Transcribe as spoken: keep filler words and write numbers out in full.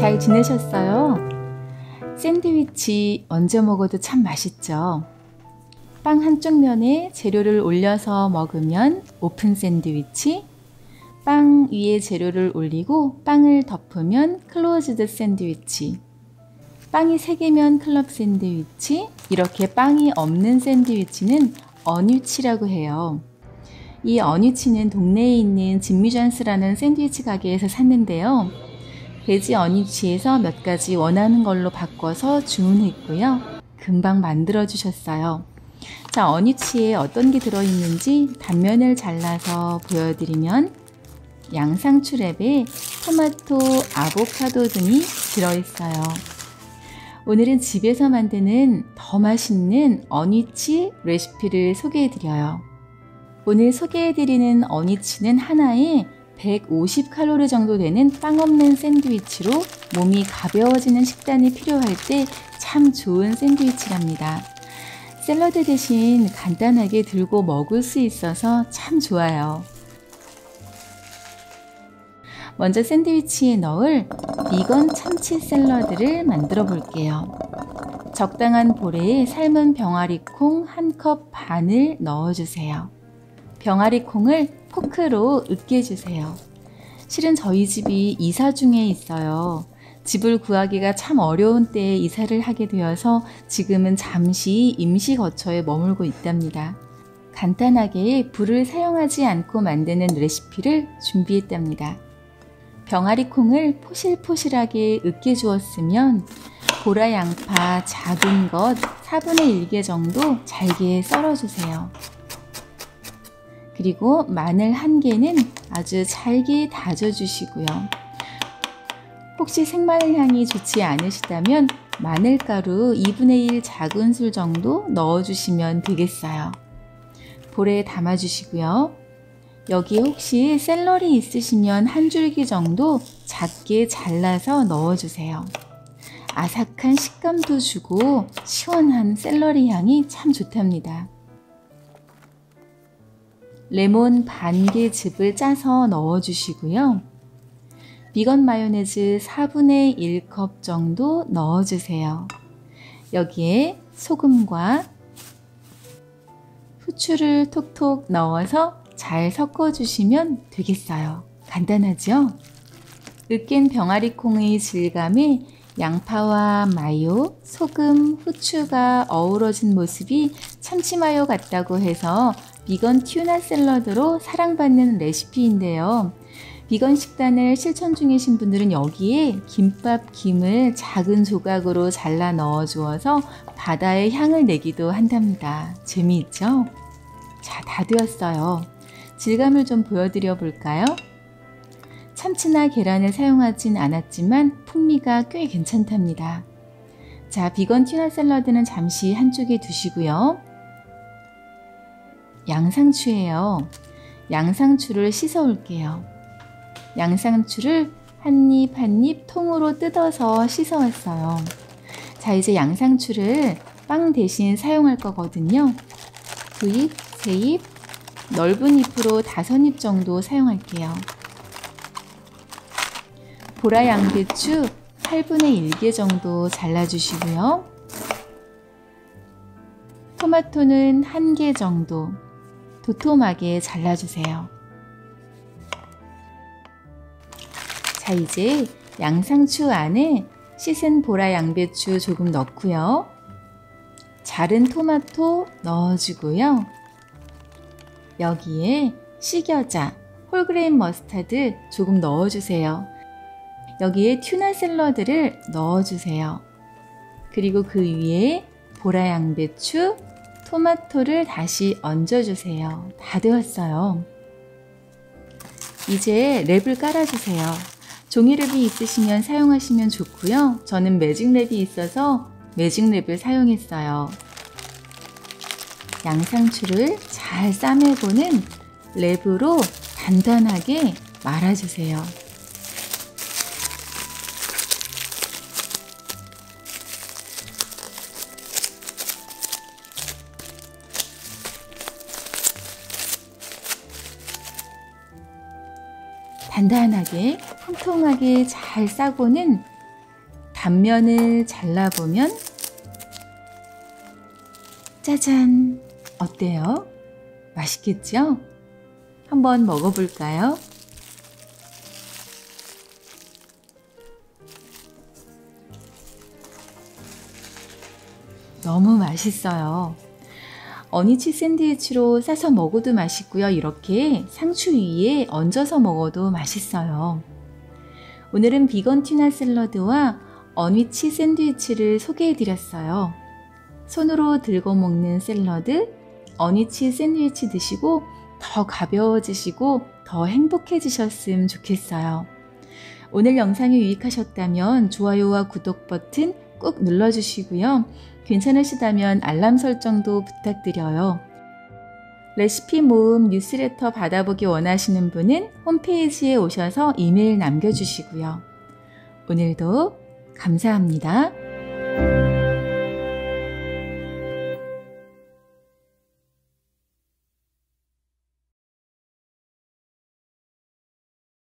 잘 지내셨어요? 샌드위치 얹어 먹어도 참 맛있죠. 빵 한쪽 면에 재료를 올려서 먹으면 오픈 샌드위치, 빵 위에 재료를 올리고 빵을 덮으면 클로즈드 샌드위치, 빵이 세 개면 클럽 샌드위치, 이렇게 빵이 없는 샌드위치는 언위치라고 해요. 이 언위치는 동네에 있는 진미전스라는 샌드위치 가게에서 샀는데요. 돼지 언위치에서 몇 가지 원하는 걸로 바꿔서 주문했고요. 금방 만들어 주셨어요. 자, 언위치에 어떤 게 들어있는지 단면을 잘라서 보여드리면 양상추랩에 토마토, 아보카도 등이 들어있어요. 오늘은 집에서 만드는 더 맛있는 언위치 레시피를 소개해드려요. 오늘 소개해드리는 언위치는 하나에 백오십 칼로리 정도 되는 빵 없는 샌드위치로 몸이 가벼워지는 식단이 필요할 때 참 좋은 샌드위치랍니다. 샐러드 대신 간단하게 들고 먹을 수 있어서 참 좋아요. 먼저 샌드위치에 넣을 비건 참치 샐러드를 만들어 볼게요. 적당한 보리에 삶은 병아리콩 한 컵 반을 넣어주세요. 병아리콩을 포크로 으깨주세요. 실은 저희 집이 이사 중에 있어요. 집을 구하기가 참 어려운 때에 이사를 하게 되어서 지금은 잠시 임시 거처에 머물고 있답니다. 간단하게 불을 사용하지 않고 만드는 레시피를 준비했답니다. 병아리콩을 포실포실하게 으깨주었으면 보라 양파 작은 것 사분의 일 개 정도 잘게 썰어주세요. 그리고 마늘 한 개는 아주 잘게 다져주시고요. 혹시 생마늘 향이 좋지 않으시다면 마늘가루 이분의 일 작은술 정도 넣어주시면 되겠어요. 볼에 담아주시고요. 여기에 혹시 샐러리 있으시면 한 줄기 정도 작게 잘라서 넣어주세요. 아삭한 식감도 주고 시원한 샐러리 향이 참 좋답니다. 레몬 반 개 즙을 짜서 넣어주시고요. 비건 마요네즈 사분의 일 컵 정도 넣어주세요. 여기에 소금과 후추를 톡톡 넣어서 잘 섞어주시면 되겠어요. 간단하죠? 으깬 병아리콩의 질감에 양파와 마요, 소금, 후추가 어우러진 모습이 참치마요 같다고 해서 비건 튜나 샐러드로 사랑받는 레시피인데요. 비건 식단을 실천 중이신 분들은 여기에 김밥 김을 작은 조각으로 잘라 넣어주어서 바다의 향을 내기도 한답니다. 재미있죠? 자, 다 되었어요. 질감을 좀 보여드려 볼까요? 참치나 계란을 사용하진 않았지만 풍미가 꽤 괜찮답니다. 자, 비건 튜나 샐러드는 잠시 한쪽에 두시고요. 양상추예요. 양상추를 씻어 올게요. 양상추를 한입 한입 통으로 뜯어서 씻어 왔어요. 자, 이제 양상추를 빵 대신 사용할 거거든요. 두 입, 세 입, 넓은 잎으로 다섯 잎 정도 사용할게요. 보라 양배추 팔분의 일 개 정도 잘라주시고요. 토마토는 한 개 정도 도톰하게 잘라주세요. 자, 이제 양상추 안에 씻은 보라 양배추 조금 넣고요. 자른 토마토 넣어주고요. 여기에 식여자, 홀그레인 머스타드 조금 넣어주세요. 여기에 튜나 샐러드를 넣어주세요. 그리고 그 위에 보라 양배추, 토마토를 다시 얹어주세요. 다 되었어요. 이제 랩을 깔아주세요. 종이랩이 있으시면 사용하시면 좋고요. 저는 매직랩이 있어서 매직랩을 사용했어요. 양상추를 잘 싸매고는 랩으로 단단하게 말아주세요. 단단하게, 통통하게 잘 싸고는 단면을 잘라보면 짜잔! 어때요? 맛있겠죠? 한번 먹어볼까요? 너무 맛있어요. 언위치 샌드위치로 싸서 먹어도 맛있고요. 이렇게 상추 위에 얹어서 먹어도 맛있어요. 오늘은 비건 튜나 샐러드와 언위치 샌드위치를 소개해드렸어요. 손으로 들고 먹는 샐러드, 언위치 샌드위치 드시고 더 가벼워지시고 더 행복해지셨으면 좋겠어요. 오늘 영상이 유익하셨다면 좋아요와 구독 버튼 꾹 눌러주시고요. 괜찮으시다면 알람 설정도 부탁드려요. 레시피 모음 뉴스레터 받아보기 원하시는 분은 홈페이지에 오셔서 이메일 남겨주시고요. 오늘도 감사합니다.